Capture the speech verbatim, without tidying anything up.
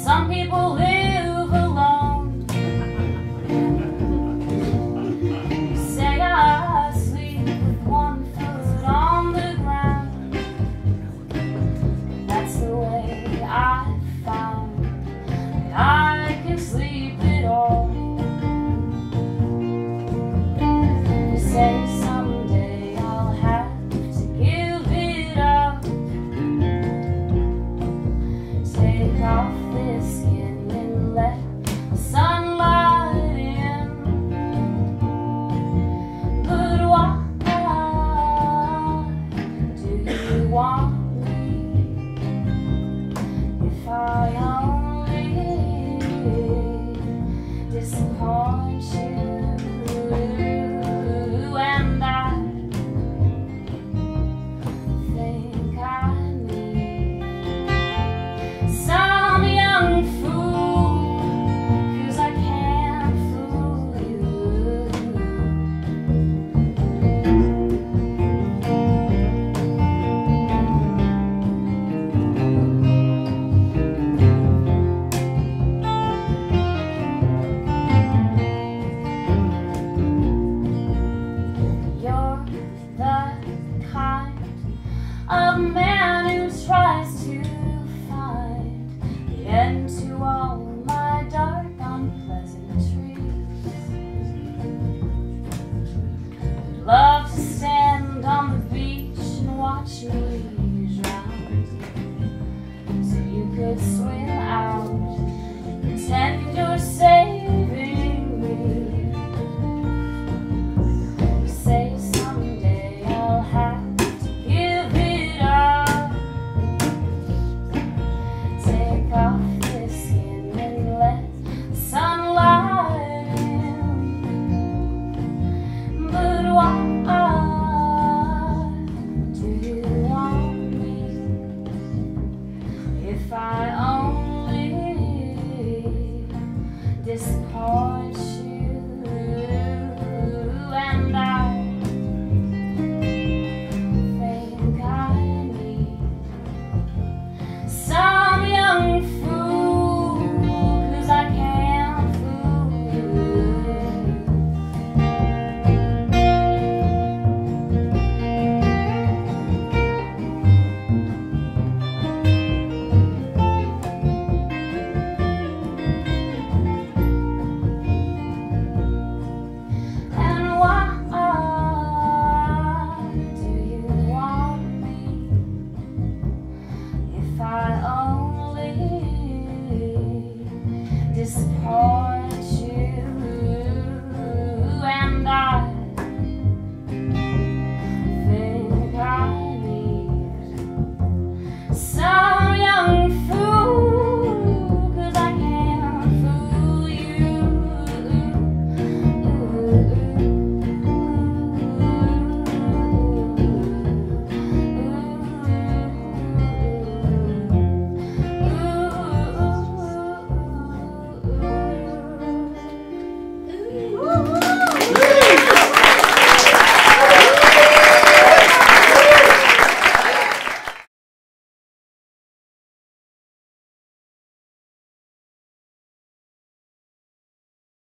Some people live alone. Say I sleep with one foot on the ground. That's the way I found that I can sleep it all. You say someday I'll have to give it up. Take off this skin and let the sunlight in. But why do you want me if I only disappoint you? And I think I need some fool, 'cause I can't fool you. You're the kind of man who tries to find the end to all my dark, unpleasantries. Love to stand on the beach and watch me drown, so you could swim out and pretend you're saving me. You say someday I'll have to give it up. Take off if I only disappoint you, and I think I need some young fool, 'cause I can't fool you. This